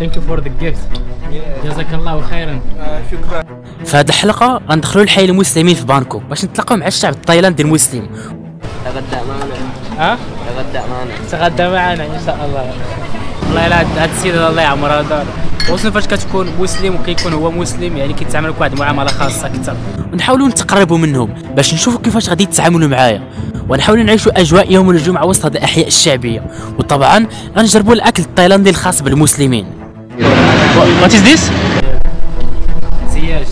Thank you for the gift. جزاك الله خيرا. شكرا. في هذه الحلقة غندخلوا لحي المسلمين في بانكوك باش نتلاقاو مع الشعب التايلاندي المسلم. تغدا معنا. تغدا معنا إن شاء الله. والله إلا هاد السيد الله يعمرها دار. خصوصا فاش كتكون مسلم وكيكون هو مسلم يعني كيتعاملوا بواحد المعاملة خاصة أكثر. ونحاولوا نتقربوا منهم باش نشوفوا كيفاش غادي يتعاملوا معايا. ونحاولوا نعيشوا اجواء يوم الجمعه وسط هذه الاحياء الشعبيه، وطبعا غنجربوا الاكل التايلاندي الخاص بالمسلمين. وات از ذيس؟ زياش.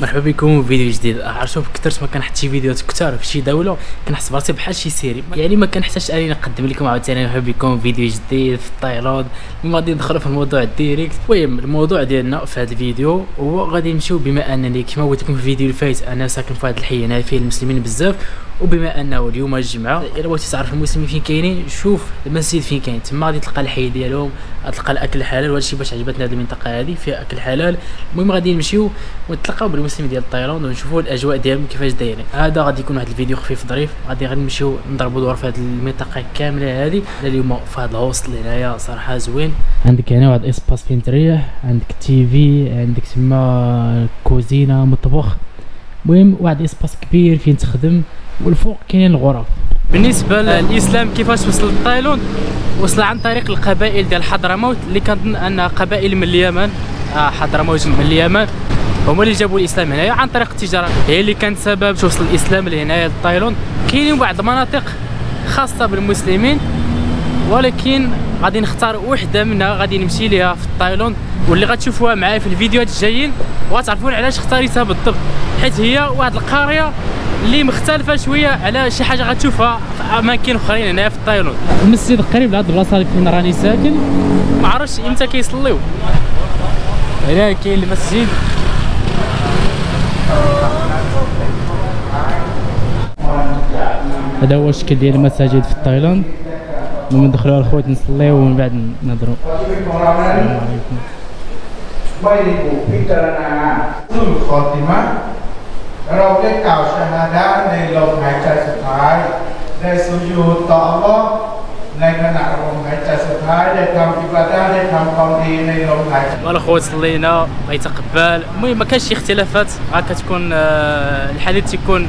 مرحبا بكم في فيديو جديد. عرفتوا كثرت ما كنحط شي فيديوهات كثار في شي دوله كنحس براسي بحال شي سيري، يعني ما كنحتاجش اني نقدم لكم عاوتاني. مرحبا بكم في فيديو جديد في تايلاند. غادي ندخلوا في الموضوع ديريكت. المهم الموضوع ديالنا في هذا الفيديو هو غادي نمشيو، بما انني كما قلت لكم في الفيديو اللي فات انا ساكن في هذا الحي هنا فيه المسلمين بزاف، وبما انه اليوم الجمعه الا بغيتي تعرف المسلمين فين كاينين شوف المسجد فين كاين، تما غادي تلقى الحي ديالهم، غتلقى الاكل الحلال، وهذا الشيء باش عجبتنا هذه المنطقه هذه فيها اكل حلال. المهم غادي نمشيو ونتلاقاو بالمسلمين ديال تايلاند ونشوفوا الاجواء ديالهم كيفاش دايرين. هذا غادي يكون واحد الفيديو خفيف ظريف، غادي غير نمشيو نضربوا دور في هذه المنطقه كامله هذه. اليوم في هذا الهوستل هنايا صراحه زوين، عندك هنا واحد الاسباس فين تريح، عندك تي في، عندك تما كوزينه مطبخ، المهم واحد الاسباس كبير فين تخدم، والفوق كاينين الغرف. بالنسبه للاسلام كيفاش وصل لتايلاند، وصل عن طريق القبائل ديال حضرموت اللي كنظن انها قبائل من اليمن، حضرموت من اليمن، هما اللي جابوا الاسلام هنايا عن طريق التجاره، هي اللي كانت سبب توصل الاسلام لهنايا لتايلاند. كاينين بعض المناطق خاصه بالمسلمين، ولكن غادي نختار وحده منها غادي نمشي ليها في تايلاند، واللي غتشوفوها معايا في الفيديوهات الجايين وغتعرفون علاش اختاريتها بالضبط، حيت هي واحد القريه اللي مختلفه شويه على شي حاجه غتشوفها في اماكن اخرين هنا في تايلاند. المسجد قريب لهاد البلاصه اللي فين راني ساكن، ما عرفتش امتى كيصليو. هنا كاين المسجد، هذا هو الشكل ديال المساجد في تايلاند. المهم ندخلوا على الخوت نصليو ومن بعد نهضروا. والخوت صلينا غيتقبل. المهم ما كانش شي اختلافات، غا كتكون الحديث تيكون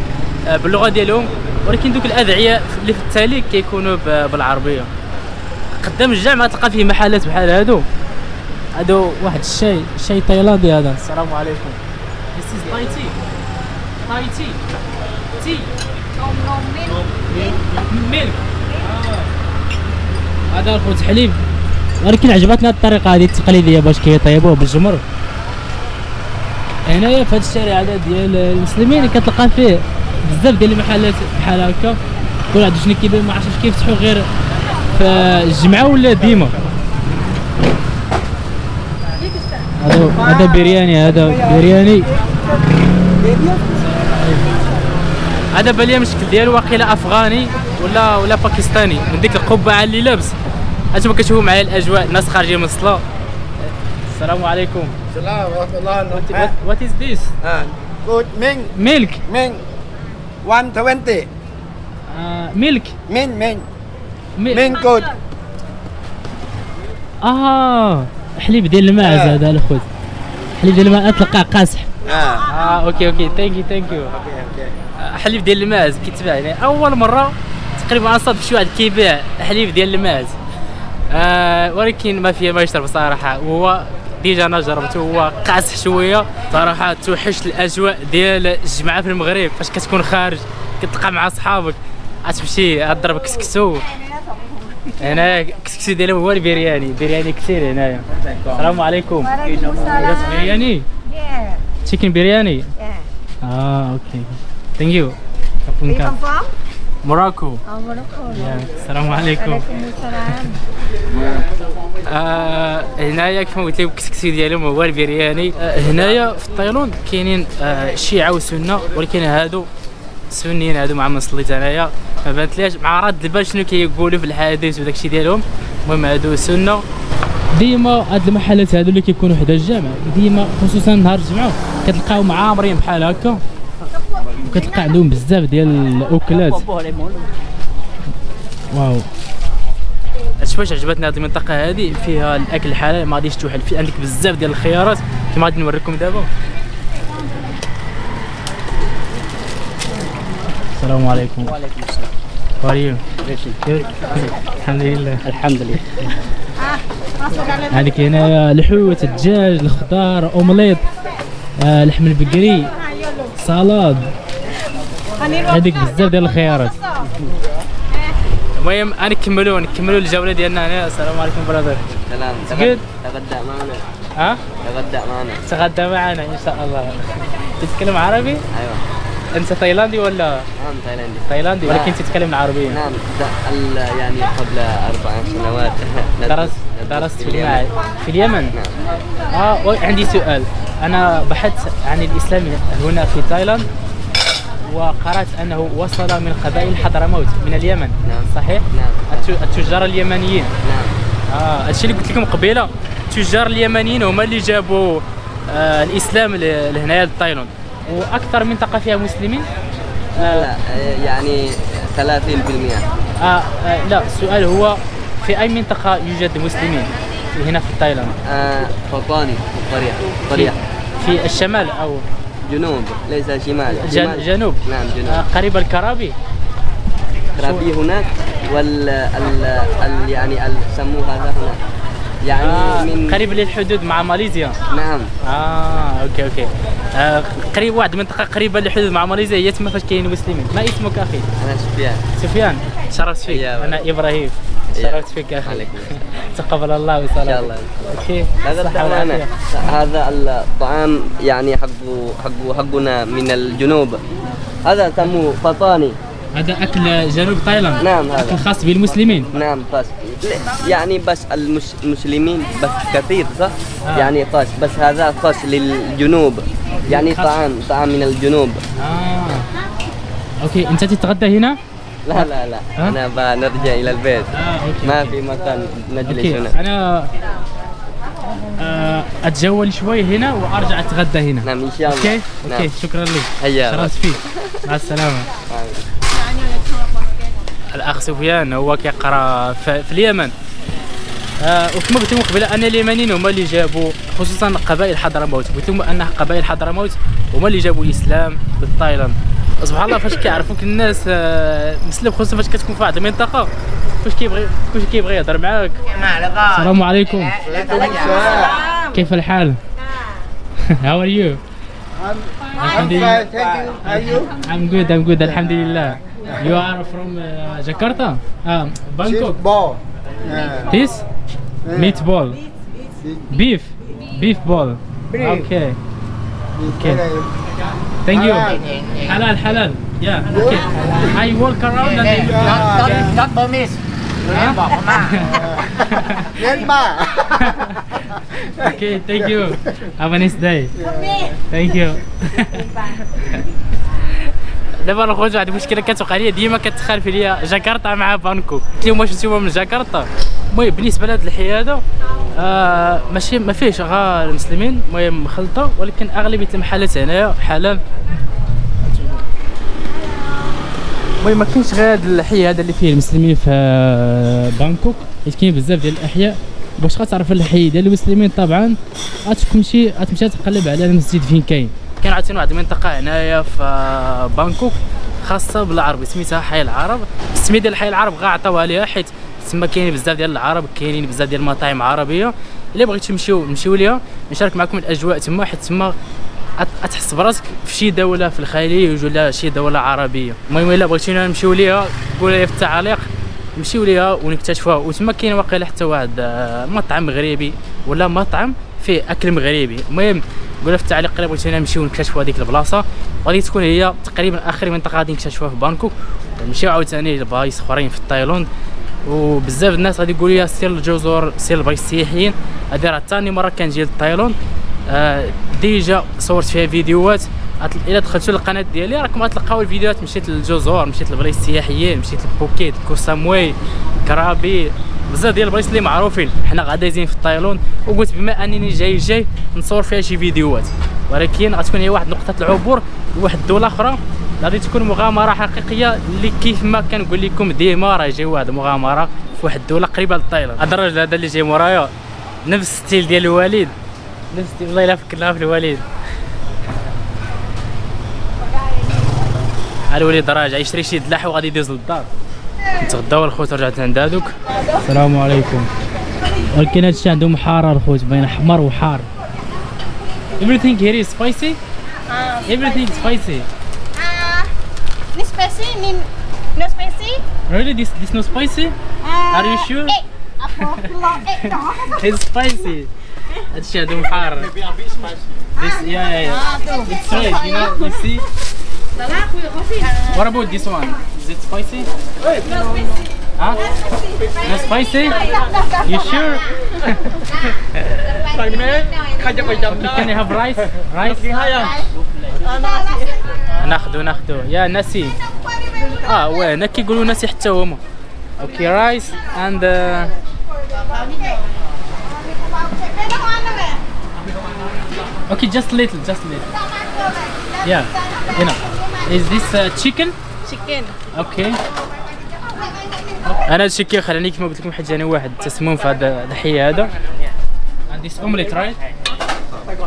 باللغه ديالهم، ولكن دوك الادعيه اللي في التالي كيكونوا بالعربيه. قدام الجامع تلقى فيه محلات بحال هادو، هادو واحد الشاي، شاي تايلاندي هذا. السلام عليكم. This is Thai tea. Thai tea. Tea. No milk. Milk. هذا الخوت حليب، ولكن عجبتنا الطريقه هذه التقليديه باش كيطيبوه بالجمر. هنايا في هذا الشارع هذا ديال المسلمين كتلقى فيه بزاف ديال المحلات بحال هكا، كل واحد شنو كيبان، ما عرفتش واش كيفتحوا غير في الجمعه ولا ديما. هذا برياني، هذا برياني، هذا بالي من الشكل ديالو واقيلا افغاني ولا باكستاني، من ديك القبعه اللي لابس. انتما كتشوفوا معايا الاجواء، الناس خارجين من الصلاه. السلام عليكم. السلام ورحمه الله وبركاته. وات از ذيس؟ Good milk. Milk. Milk. 120. Milk. Milk. Milk. Milk good. حليب ديال الماعز هذا الخوت، حليب ديال الماء تلقاه قاصح. اوكي اوكي ثانك يو ثانك يو. حليب ديال الماعز كيتباع هنا، اول مره تقريبا صادف شي واحد كيبيع حليب ديال الماعز، ولكن ما فيه ما يشرب صراحه، وهو ديجا انا جربته هو قاصح شويه صراحه. توحشت الاجواء ديال الجمعه في المغرب، فاش كتكون خارج كتلقى مع صحابك غتمشي غضرب كسكسو. هنا كسكسو ديالهم هو البرياني، برياني كثير هنايا. السلام عليكم. وعليكم السلام. برياني؟ ياه. تشيكن برياني؟ ياه. اوكي ثانك يو. ويكم فروم؟ موراكو. موراكو. السلام عليكم. وعليكم السلام. هنايا كما قلت لكم الكسكسي ديالهم هو البرياني. هنايا في تايلاند كاينين شيعه وسنه، ولكن هادو السنيين هادو مع ما صليت انايا ما بانتليش مع رد البال شنو كيقولوا في الحديث وداك الشيء ديالهم. المهم هادو سنه. ديما هاد المحلات هادو اللي كيكونوا حدا الجامع ديما خصوصا نهار الجمعه كتلقاهم عامرين بحال هكا، وكتلقى عندهم بزاف ديال الاكلات. واو علاش عجبتني هذه المنطقه هذه، فيها الاكل الحلال ما غاديش توحل، في عندك بزاف ديال الخيارات كما غادي نوريكم دابا. السلام عليكم. وعليكم السلام. كريم الحمد لله. الحمد لله. عندك هنايا الحوت، الدجاج، الخضار، اومليط، لحم البقري، سلطه، عندك بزاف ديال الخيارات. المهم نكملوا الجوله ديالنا هنا. السلام عليكم برادر. سلام. تغدى معنا. ها؟ تغدى معنا ان شاء الله. تتكلم عربي؟ ايوه. انت تايلاندي ولا؟ نعم تايلاندي ولكن تتكلم العربيه. نعم يعني قبل 4 سنوات درست في اليمن. نعم. عندي سؤال، انا بحثت عن الاسلام هنا في تايلاند وقرأت أنه وصل من قبائل حضرموت من اليمن. نعم. صحيح؟ نعم. التجار اليمنيين. نعم. هادشي اللي قلت لكم قبيله، التجار اليمنيين هما اللي جابوا الإسلام لهنايا لتايلاند، وأكثر منطقة فيها مسلمين. لا يعني 30%. لا، السؤال هو في أي منطقة يوجد مسلمين هنا في تايلاند؟ فطاني الطريق في الشمال أو جنوب، ليس شمال. جنوب. نعم جنوب. قريب الكرابي. الكرابي هناك يعني يسموها هناك يعني من قريب للحدود مع ماليزيا. نعم. اوكي. قريب واحد المنطقة قريبة للحدود مع ماليزيا هي تما فاش كاين المسلمين. ما اسمك اخي؟ انا سفيان. شرفت فيك. انا ابراهيم. شرفت فيك اخي. عليك تقبل الله وصلاة. ان شاء الله. اوكي. هذا الطعام يعني حقنا من الجنوب، هذا سموه فطاني. هذا اكل جنوب تايلاند. نعم. هذا خاص بالمسلمين. نعم خاص يعني بس المسلمين بس كثير صح؟ يعني خاص بس هذا خاص للجنوب يعني طعام من الجنوب. اوكي. انت تتغدى هنا؟ لا انا بنرجع الى البيت. ما في مكان نجلس هنا. انا اتجول شوي هنا وارجع اتغدى هنا. نعم ان شاء الله. اوكي شكرا لك. هيا شرفت فيك. مع السلامه. الاخ سفيان هو كيقرا في اليمن. وكما قلت لكم قبيله ان اليمنيين هما اللي جابوا خصوصا قبائل حضرموت، قلت لهم ان قبائل حضرموت هما اللي جابوا الاسلام لتايلاند. سبحان الله فاش كيعرفوك الناس مسلم، خصوصا فاش كتكون في واحد المنطقه، فاش كيبغي يهضر معاك. السلام عليكم. كيف الحال؟ How are you? I'm good الحمد لله. You are from Jakarta? Bangkok? This? Meatball. Beef? Beef ball. Okay. Thank you. Halal. Yeah. Okay. I walk around and then... Not permit. Okay, thank you. Have a nice day. Thank you. دابا نخرجوا واحد المشكله كتوقع لي ديما، كتخالف ليا جاكرتا مع بانكوك. قلت لهم واش نتوما من جاكرتا؟ المهم بالنسبه لهاد الحياده ماشي ما فيهش غير المسلمين، المهم مخلطه، ولكن اغلبيه المحلات هنايا حلال. المهم ما كاينش غير هاد الحي اللي فيه المسلمين في بانكوك، حيت كاين بزاف ديال الاحياء. باش غتعرف الحي ديال المسلمين طبعا غتمشي تقلب على المسجد فين كاين. كاين عاوتاني واحد المنطقة هنايا في بانكوك خاصة بالعرب سميتها حي العرب. السمية ديال حي العرب عطاوها ليها حيت تما كاينين بزاف ديال العرب، كاينين بزاف ديال المطاعم عربية. إلا بغيتو نمشيو ليها نشارك معكم الأجواء تما، حيت تما تحس براسك في شي دولة في الخليج ولا شي دولة عربية. المهم إلا بغيتونا نمشيو ليها قولوا لي في التعليق نمشيو ليها ونكتشفوها. وتما كاين واقيلا حتى واحد مطعم مغربي ولا مطعم فيه أكل مغربي. المهم قولوا في التعليق الا بغيتونا نمشيو نكتشفوا هذيك البلاصه، وغادي تكون هي تقريبا اخر منطقه غادي نكتشفوها في بانكوك. نمشيو عاوتاني لبلايص اخرين في تايلاند، وبزاف الناس غادي يقولوا لي سير الجزر، سير البلايص السياحيين. هذه راه ثاني مره كنجي لتايلاند، ديجا صورت فيها فيديوهات. الا دخلتوا للقناه ديالي راكم غتلقاو الفيديوهات. مشيت للجزر، مشيت للبلايص السياحيين، مشيت لبوكيت، كوساموي، كرابي، بزاف ديال البلايص اللي معروفين. حنا غاديين في تايلاند وقلت بما انني جاي نصور فيها شي فيديوهات، ولكن غتكون هي واحد نقطه العبور لواحد الدوله اخرى. غادي تكون مغامره حقيقيه اللي كيف ما كنقول لكم ديما راه جاي واحد المغامره في واحد الدوله قريبه لتايلاند. هذا الراجل هذا اللي جاي مورايا نفس ستيل ديال الوالد، نفس ستيل، والله الا فكرناها في الوالد. الوليد راجع يشري شي دلاح وغادي يدوز للدار. نتغداو الخوت، رجعت عند هادوك. السلام عليكم. ولكن هادشي عندهم حار الخوت، باين احمر وحار. Everything here is spicy. Everything is spicy. Ni spicy, ni no spicy. Really, this no spicy? Are you sure? It's spicy. It's shadum har. Maybe a bit spicy. This, yeah. It's straight, you know. You see. What about this one? Is it spicy? No spicy. Huh? No spicy? You sure? Can I have rice? ناخدو يا ناسي. واه هنا كيقولوا ناسي حتى هما. اوكي رايس اند اوكي just little. Yeah. Is this chicken? Okay. انا هادشي كيخليني كما قلت لكم حيت جاني واحد التسمم في هذا الضحيه هذا. And this omelette, right?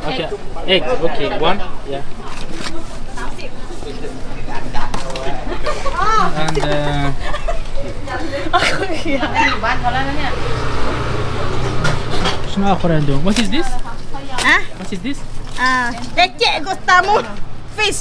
Okay. Egg. Okay. One. Yeah. And شنو آخر عندهم؟ What is this? What is this? Fish.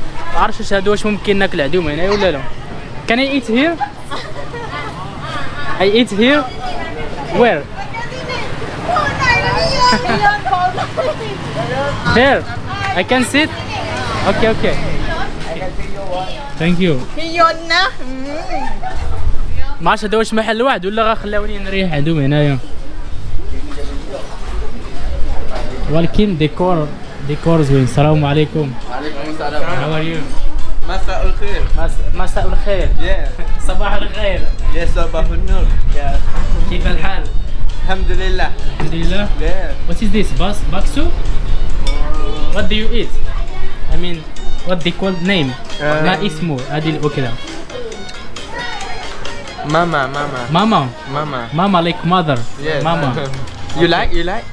عارفش واش هادو واش ممكن ناكل عندهم هنا ولا لا؟ Can I eat here? I eat here. Where? There. I can sit. Okay. Thank you. ما عرفتش هذا واش محل واحد ولا غخلاوني نريح عندهم هنايا. ولكن ديكور زوين. السلام عليكم. وعليكم السلام. How are you? مساء الخير. مساء الخير. صباح الخير. صباح النور. كيف الحال؟ الحمد لله. What is this? Bakso? What do you eat? I mean, what they call name? ما اسمه هذه الأكلة؟ Mama like mother. Yes. Mama. Okay. You like?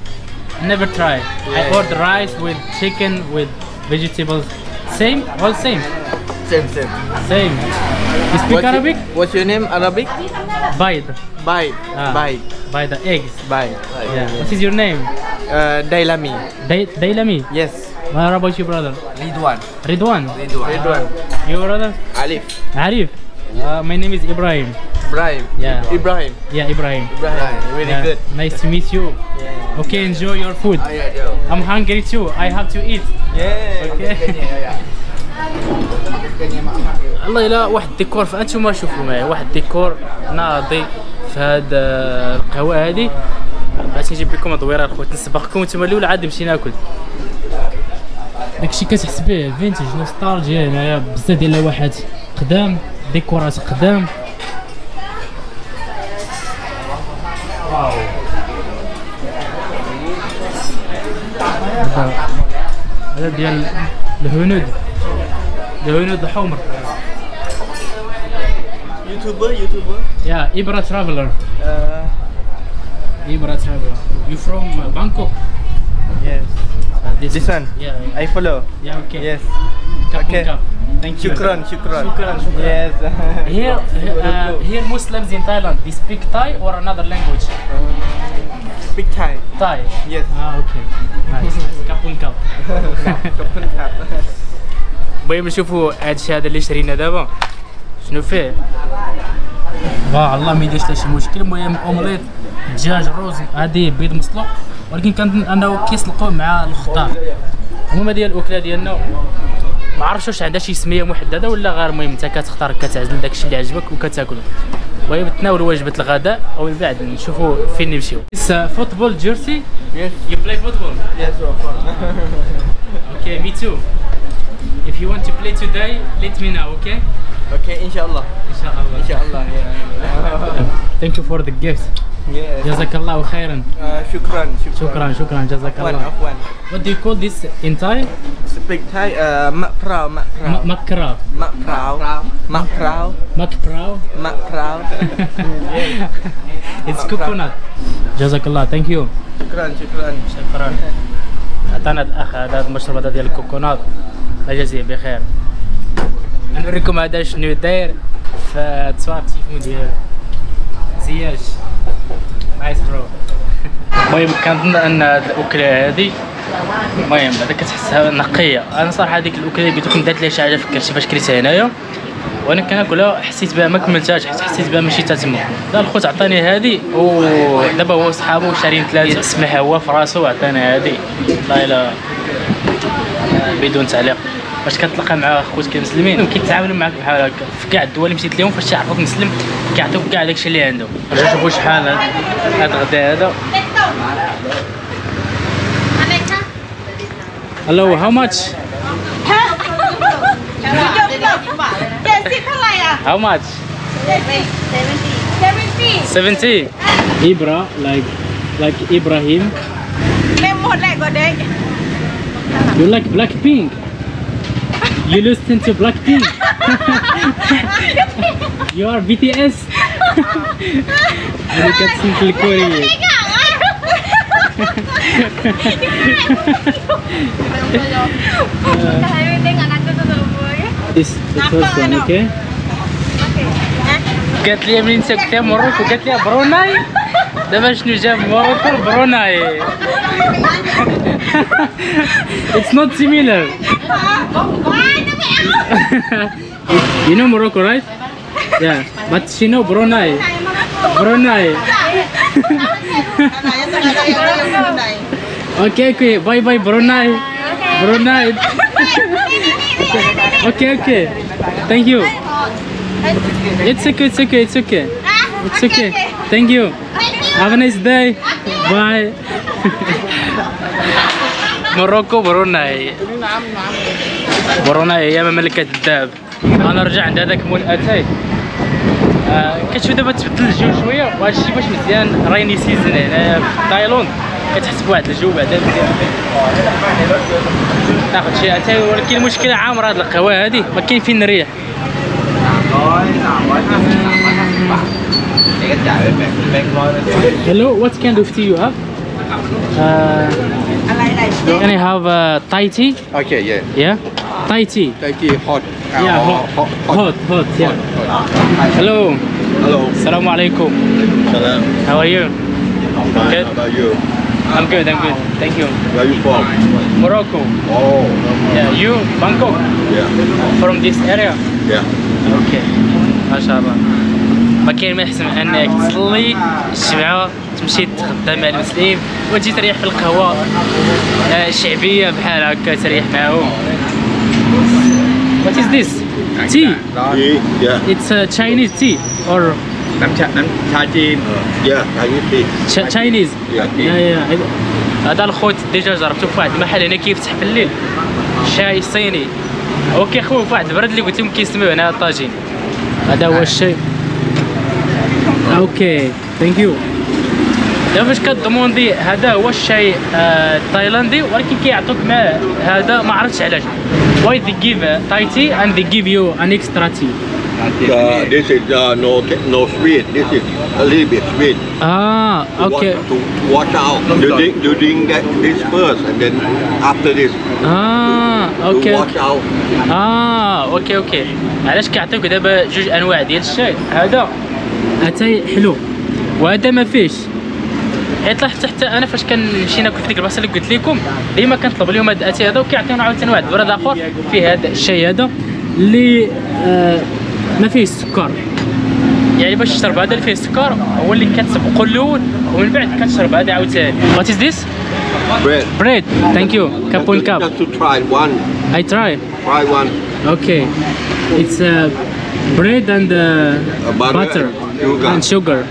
Never try. Yeah. I ordered rice with chicken with vegetables. Same? All same? Same. You speak Arabic? What's your name? Arabic? By the eggs. Yeah. What is your name? Dailami. Dailami? Yes. What about your brother? Ridwan. Your brother? Arif. My name is Ibrahim. Ibrahim. Really good. Nice to meet you. Yeah. Okay, enjoy your food. I'm hungry too. I have to eat. Okay. الله يلا واحد ديكور فانتوما شوفوا معايا واحد ديكور ناضي في هاد القهوه هادي. بغيت نجيب لكم ادويره الخوت نسبقكم نتوما الاول عاد نمشي ناكل. داكشي كتحس به فينتج نوستالجيا هنايا بزاف ديال الواحد قدام ديكورات قدام. واو هذا ديال الهنود الحمر. يوتيوبر يا إبرا ترافلر. You from Bangkok? Yes. This one? Yeah. I follow. Yeah, okay. Yes. Okay. Thank you. Shukran. Yes. Here Muslims in Thailand, they speak Thai or another language? Speak Thai. Thai? Yes. Okay. Nice. Kapun kap. المهم نشوفوا هادشي هذا اللي شرينا دابا شنو فيه. والله ما يديرش حتى شي مشكل. المهم اومليت، دجاج، رز، هذه بيض مسلوق، ولكن كنظن انه كيسلقوه مع الخضار. المهم هذه الاكله ديالنا ما عرفتش واش عندها شي سميه محدده ولا غير المهم انت كتختار كتعزل داكشي اللي عجبك وكتاكله. ونتناولوا وجبه الغداء ومن بعد نشوفوا فين نمشيو. فوتبول جيرسي؟ Yes. You play football? Yes, of course. Okay, me too. If you want to play today, let me know, okay? Okay, inshallah. Inshallah. Inshallah. Yeah. Thank you for the gift. Yeah. جزاك الله خيرا. شكرا. شكرا شكرا جزاك الله. عفوا. What do you call this in Thai? Speak Thai. Makrao. Makrao. Makrao. Makrao. Makrao. Makrao. It's coconut. جزاك الله. Thank you. شكرا شكرا شكرا. عطانا الاخ هذا المشروب هذا ديال الكوكونات. الله يجازيه بخير. نوريكم هذا شنو داير في تصوير التليفون ديالو زياش نايس برو. المهم كنظن ان هاد الاكله هادي المهم بعدا كتحسها نقيه. انا صراحه هذيك الاكله قلت لكم دارت لي شي حاجه فكرتي فاش كريتها هنايا وانا كناكلها حسيت بها ما كملتهاش حسيت بها ماشي تا تما. لا الخوت عطاني هادي ودابا هو وصحابو شارين ثلاثه سماها هو في راسو عطاني هادي والله الا بدون تعليق. فاش كنتلاقى مع خوتك المسلمين كيتعاملوا معاك بحال هكا في كاع الدول اللي مشيت لهم فاش عرفوك مسلم كيعطيوك كاع داكشي اللي عنده. رجعوا شوفوا شحال هاد الغداء هذا. الو هاو ماتش؟ هاو ماتش؟ 70 إبرا like إبراهيم. You like Blackpink? You listen to Blackpink? You are BTS? أنا كنسمع الكوري. This the first one, okay? قالت لي منين ساكتة مروكو قالت لي بروناي دابا شنو جاب مروكو بروناي. It's not similar. You know Morocco, right? Yeah, but she know Brunei. Brunei. Okay. Bye, bye, Brunei. Brunei. Okay. Thank you. It's okay. Thank you. Have a nice day. Bye. مروكو بروناي. بروناي هي مملكة الذهب. أنا رجع عند هذاك مول أتاي. كتشوف دابا تبدل الجو شوية وهذا الشيء باش مزيان رايني سيزن هنايا في تايلاند كتحس بواحد الجو بعدا مزيان. تاخد شي أتاي ولكن المشكلة عامرة هاد القهوة هادي ما كاين فين نريح. Hello, what kind of tea you have? Can I have Thai tea? Okay, yeah. Yeah? Thai tea. Thai tea, hot. Yeah, hot. Yeah. Hot. Hello. Assalamu alaikum. Salam. How are you? I'm fine. Good. How about you? I'm good. Thank you. Where are you from? Morocco. Oh. Yeah, you? Bangkok? Yeah. From this area? Yeah. Okay. MashaAllah. ما كاين ما يحسن من انك تصلي الجمعه تمشي تتغدى مع المسلمين وتجي تريح في القهوه الشعبيه بحال هكا تريح معاهم. What is this? Tea? Yeah. It's a Chinese tea or Chinese. Yeah. هذا الخوت ديجا جربته في واحد المحل هنا كيفتح في الليل شاي صيني وكيخوي في واحد البرد اللي قلت لهم كيسميوه هنا طاجين. هذا هو الشاي. اوكي ثانك يو. دابا فاش كدوموندي هذا هو الشاي التايلاندي ولكن كيعطوك معاه هذا ما عرفتش علاش. Why they give Thai tea and they give you an extra tea? This is no sweet. This is a little bit sweet. Okay. To watch out. You drink this first and then after this. Okay. To watch out. Okay. علاش كيعطيوك دابا جوج انواع ديال الشاي. هذا اتاي حلو وهذا ما فيش حيت لاحظت حتى انا فاش كنمشي ناكل في ديك البلاصه اللي قلت لكم ديما كنطلب لهم هذا الاتاي هذا وكيعطيونا عاوتاني واحد البراد اخر فيه هذا الشاي هذا اللي ما فيه السكر يعني باش تشرب هذا اللي فيه السكر هو اللي كتسبقو الاول ومن بعد كتشرب هذا عاوتاني. What is this? Bread. Thank you. Cup and cup. Just to try one. I try. Try one. Okay. It's bread and butter. and sugar.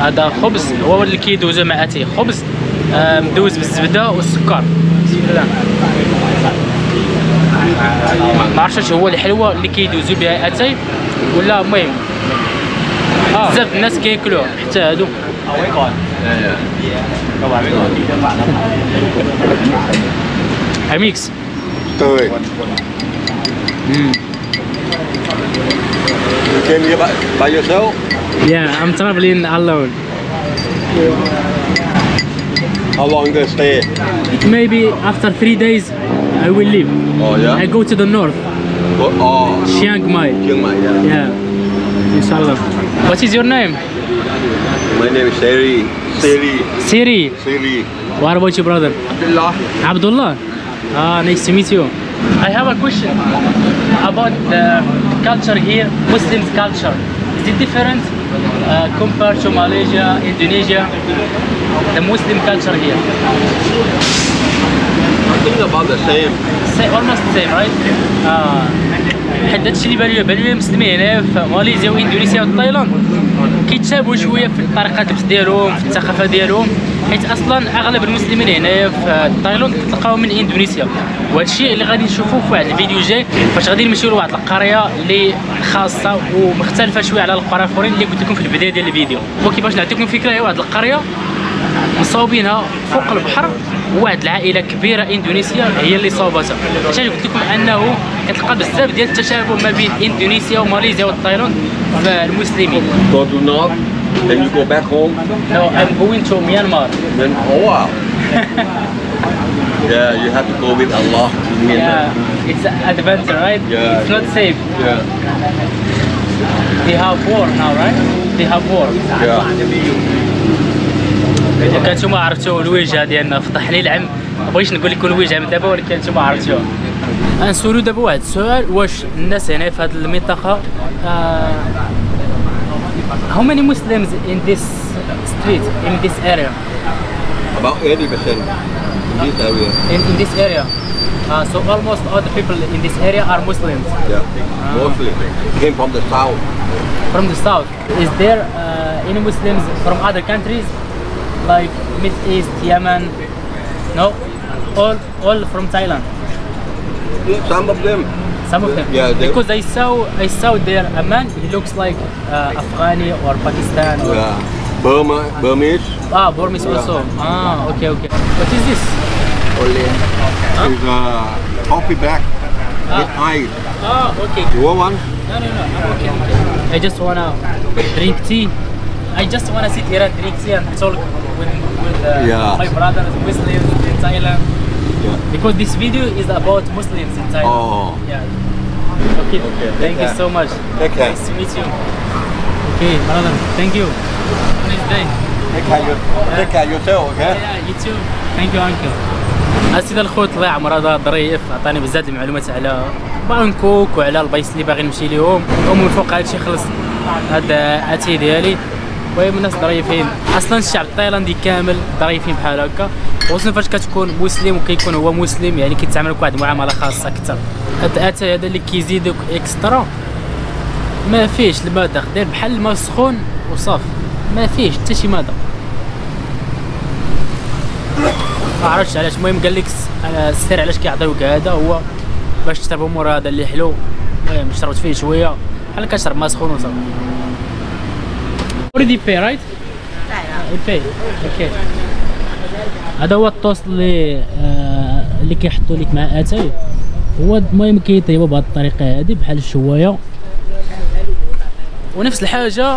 هذا خبز هو اللي كيدوزو مع اتاي، خبز مدوز بالزبده والسكر. بسم الله. ما عرفتش اش هو الحلوه اللي كيدوزو بها اتاي ولا المهم بزاف الناس كياكلوه حتى هادو. اميكس طويل. You came here by yourself? Yeah, I'm traveling alone. How long do you stay? Maybe after 3 days I will leave. Oh yeah? I go to the north. Oh. Chiang Mai. Chiang Mai, yeah. Yeah. Inshallah. What is your name? My name is Siri. Siri. Siri. Siri. What about your brother? Abdullah. Abdullah? Ah, nice to meet you. I have a question about the culture here, Muslim culture. Is it different compared to Malaysia, Indonesia, the Muslim culture here? I think about the same. Almost the same, right? حتى هادشي اللي بالي المسلمين هنا في ماليزيا واندونيسيا وتايلاند كيتشابهوا شويه في طريقه اللبس ديالهم، في الثقافه ديالهم، حيت اصلا اغلب المسلمين هنايا في تايلاند كتلقاو من اندونيسيا، وهادشي اللي غادي نشوفوه في واحد الفيديو جاي فاش غادي نمشيو لواحد القريه اللي خاصه ومختلفه شويه على القرى الاخرين اللي قلت لكم في البدايه ديال الفيديو. وكيفاش نعطيكم فكره، هي واحد القريه مصاوبينها فوق البحر، واحد العائله كبيره اندونيسيه هي اللي صوبتها. عشان قلت لكم انه كتلقى بزاف ديال التشابه ما بين اندونيسيا وماليزيا وتايلاند في المسلمين. Go to north, then you go back home. No, I'm going to Myanmar. Then wow. Yeah, you have to go with Allah to Myanmar. Yeah, it's an adventure, right? Yeah. It's not safe. Yeah. They have war now, right? They have war. Yeah. كان نتوما عرفتوا الوجهه ديالنا في التحليل عام، ما بغيتش نقول لكم الوجهه من دابا ولكن نتوما عرفتوها. غنسولو دابا واحد السؤال، واش الناس هنا في هذه المنطقه how many Muslims in this street in this area? About 80% in this area. In this area. So almost all the people in this area are Muslims. Yeah. Mostly. Came from the south. From the south. Is there any Muslims from other countries? Like Middle East, Yemen, no, all from Thailand. Some of them. Some of them. Yeah. Because I saw there a man. He looks like Afghani or Pakistan. Or yeah. Burmese. Ah, Burmese yeah. Also. Ah, okay. What is this? Only. Huh? It's a coffee bag with ice. Ah, okay. You want one? No. I'm okay. I just wanna drink tea. I just wanna sit here and drink tea and talk with my brothers Muslims in Thailand. Yeah. Because this video is about Muslims in Thailand. Oh. Yeah. Okay. Thank you so much. Take care. Nice to meet you. Okay, brother. Thank you. Nice day. Take care yourself. Okay. Yeah, you too. Thank you, uncle. السيد الخوت الله يعمر، هذا ظريف، عطاني بزاف المعلومات على بانكوك وعلى البلايص اللي باغي نمشي ليهم، ومن فوق هادشي خلص هذا اتي ديالي. المهم الناس ظريفين، اصلا الشعب التايلاندي كامل ظريفين بحال هكا، خصوصا فاش كتكون مسلم وكيكون هو مسلم، يعني كيتعامل واحد المعامله خاصه اكثر. الاتاي هذا اللي كيزيدوك اكسترا ما فيهش الماده، دير بحال الماء سخون وصافي، ما فيهش حتى شي ماده، ما عرفتش علاش. المهم قال لك السر علاش كيعطيوك هذا هو باش تشربوا مور هذا اللي حلو. المهم شربت فيه شويه بحال كتشرب ماء سخون وصافي. أوريدي بي رايت؟ بي اوكي. هذا هو الطوست اللي كيحطوا لك مع اتاي، هو المهم كيطيبوا بهذه الطريقه هذه بحال الشوايه. ونفس الحاجه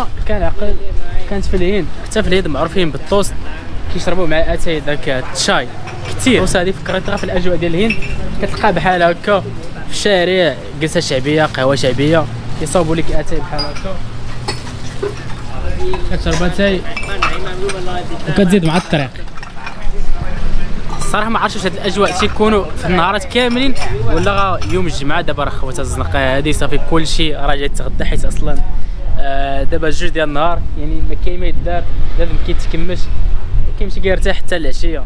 كانت في الهند، حتى في الهند معروفين بالطوست كيشربوا مع اتاي ذاك الشاي كثير. الطوست هذه فكرتها في الاجواء ديال الهند، كتلقى بحال هكا في الشارع، جلسه شعبيه، قهوه شعبيه، كيصاوبوا لك اتاي بحال هكا، كتشرب اتاي وكتزيد مع الطريق. الصراحه ما عرفتش واش هاد الاجواء تيكونوا في النهارات كاملين ولا يوم الجمعه. دابا راه خوات الزنقه هادي صافي كلشي راه جاي يتغدى، حيت اصلا دابا 2 ديال النهار، يعني ما كاين ما يدار، لازم كيتكمش، كيمشي كيرتاح حتى العشيه.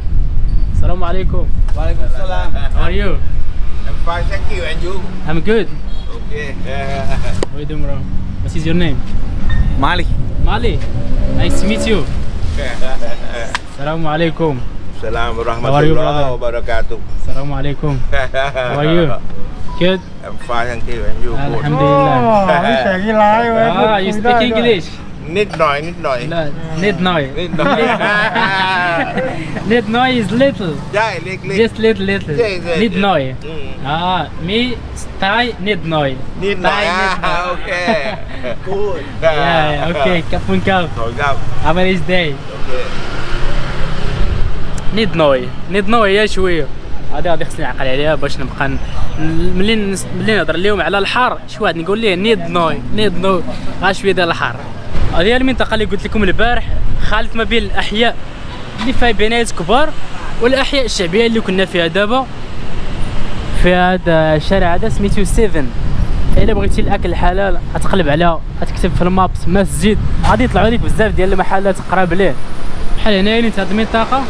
السلام عليكم. وعليكم السلام. How are you? I'm fine, thank you. And you? I'm good. Okay. What is your name? مالي. مالي. Nice to meet you. Assalamu alaikum. Salam warahmatullahi wabarakatuh. Assalamu alaikum. How are you? Good. I'm fine, thank you. And you? Alhamdulillah. You speak English? Nid noi is little. Yeah, little. Just little. Nid noi. Ah, me Thai nid noi. Nid noi. Okay. Good. Yeah. Okay. Kapun kau. How many day? Okay. Nid noi يا شوية. هذا بيخصني عقل عليها باش نبقى ملي نهضر لهم على الحار شي واحد نقول ليه نيد نو غا شويه ديال الحار. هذه المنطقه اللي قلت لكم البارح خالط ما بين الاحياء اللي فيها بنايات كبار والاحياء الشعبيه اللي كنا فيها دابا في هذا الشارع هذا سميتو 7. الا بغيتي الاكل الحلال غتقلب على غتكتب في المابس مسجد غادي يطلعوا لك بزاف ديال المحلات قراب ليه بحال هنايا اللي تهاد المنطقه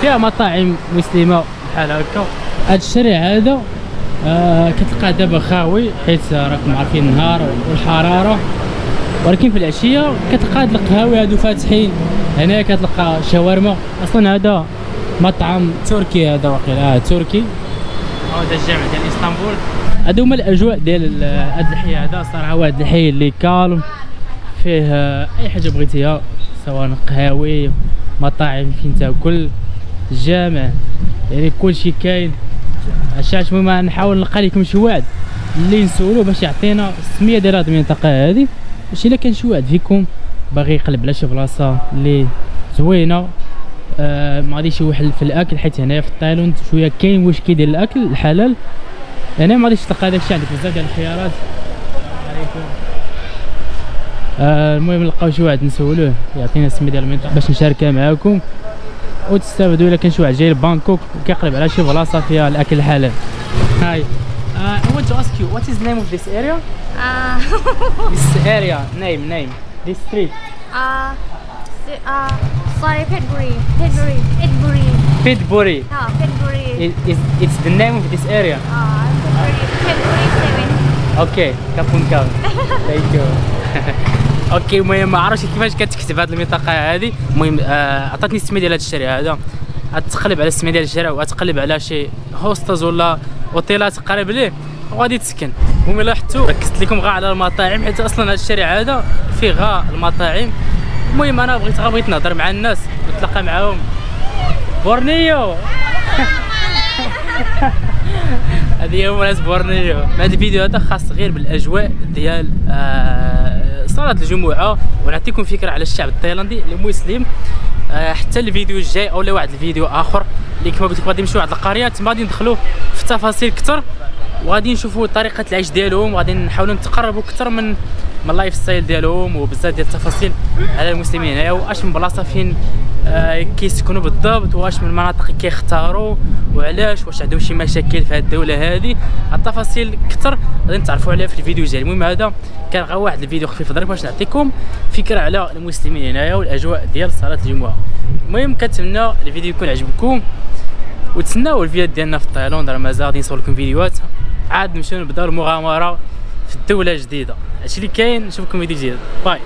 فيها مطاعم مسلمه بحال هكا. هذا الشارع هذا كتلقاه دابا خاوي حيت راكم عارفين النهار والحراره، ولكن في العشيه كتلقى هاد القهاوي هادو فاتحين. هنا كتلقى شاورما، اصلا هذا مطعم تركي، هذا واقيلا تركي، هذا الجامع ديال اسطنبول. هادو هما الاجواء ديال هاد الحي هذا. صراحه واحد الحي اللي كالم فيه اي حاجه بغيتيها، سواء قهاوي، مطاعم فين تاكل، الجامع، يعني كلشي كاين. عشاش المهم نحاول نلقى لكم شي واحد اللي نسولو باش يعطينا السميه ديال هاد المنطقه هادي، باش الا كان شي واحد فيكم باغي يقلب على شي بلاصه اللي زوينه ما غاديش شي وحل في الاكل، حيت هنايا في تايلاند شويه كاين واش كيدير الاكل الحلال. هنا ما غاديش تلقى داكشي، عندك بزاف ديال الخيارات. المهم نلقاو شي واحد نسولوه يعطينا السميه ديال المنطقه باش نشاركها معاكم وتستافدوا. الا كان شي واحد جاي لبانكوك وكيقلب على شي بلاصه فيها الاكل الحلال. هاي I want to ask you, what is the name of this area? This area, name, this street. Sorry, Pitbury. Yeah, Pitbury. It's the name of this area. Pitbury 7. Okay, Kapunkal. Thank you. Okay, المهم ما عرفتش كيفاش كتكتب هذه المنطقة هذه. المهم عطاتني السمية ديال هذا الشارع هذا. غتقلب على السميه ديال الشارع وغتقلب على شي هوستاج ولا اوتيلات قريب ليه وغادي تسكن. المهم لاحظتوا ركزت لكم غا على المطاعم، حيت اصلا هذا الشارع هذا فيه غا المطاعم. المهم انا بغيت نهضر مع الناس ونتلاقى معاهم. بورنيو هذه هما ناس بورنيو. هذا الفيديو هذا خاص غير بالاجواء ديال صلاة الجمعة، ونعطيكم فكرة على الشعب التايلاندي المسلم. حتى الفيديو الجاي اولا واحد الفيديو اخر اللي كما قلت لكم غادي نمشيو لواحد القريه، تما غادي ندخلوا في التفاصيل اكثر وغادي نشوفوا طريقه العيش ديالهم، وغادي نحاولوا نتقربوا اكثر من اللايف ستايل ديالهم وبزاف ديال التفاصيل على المسلمين هنايا، واش من بلاصه فين كيسكنوا بالضبط، واش من مناطق كيختاروا، وعلاش، واش عندهم شي مشاكل في هذه الدوله هذه. التفاصيل اكثر غادي نتعرفوا عليها في الفيديو الجاي. المهم هذا كان غير واحد الفيديو خفيف ضرب باش نعطيكم فكره على المسلمين هنايا والاجواء ديال صلاه الجمعه. المهم كنتمنى الفيديو يكون عجبكم، وتسناو الفيديوهات ديالنا في تايلاند، راه مازال غادي نصور لكم فيديوهات. عاد نمشيو نبداو المغامره في الدوله الجديده. هادشي اللي كاين، نشوفكم فيديو جديد. باي.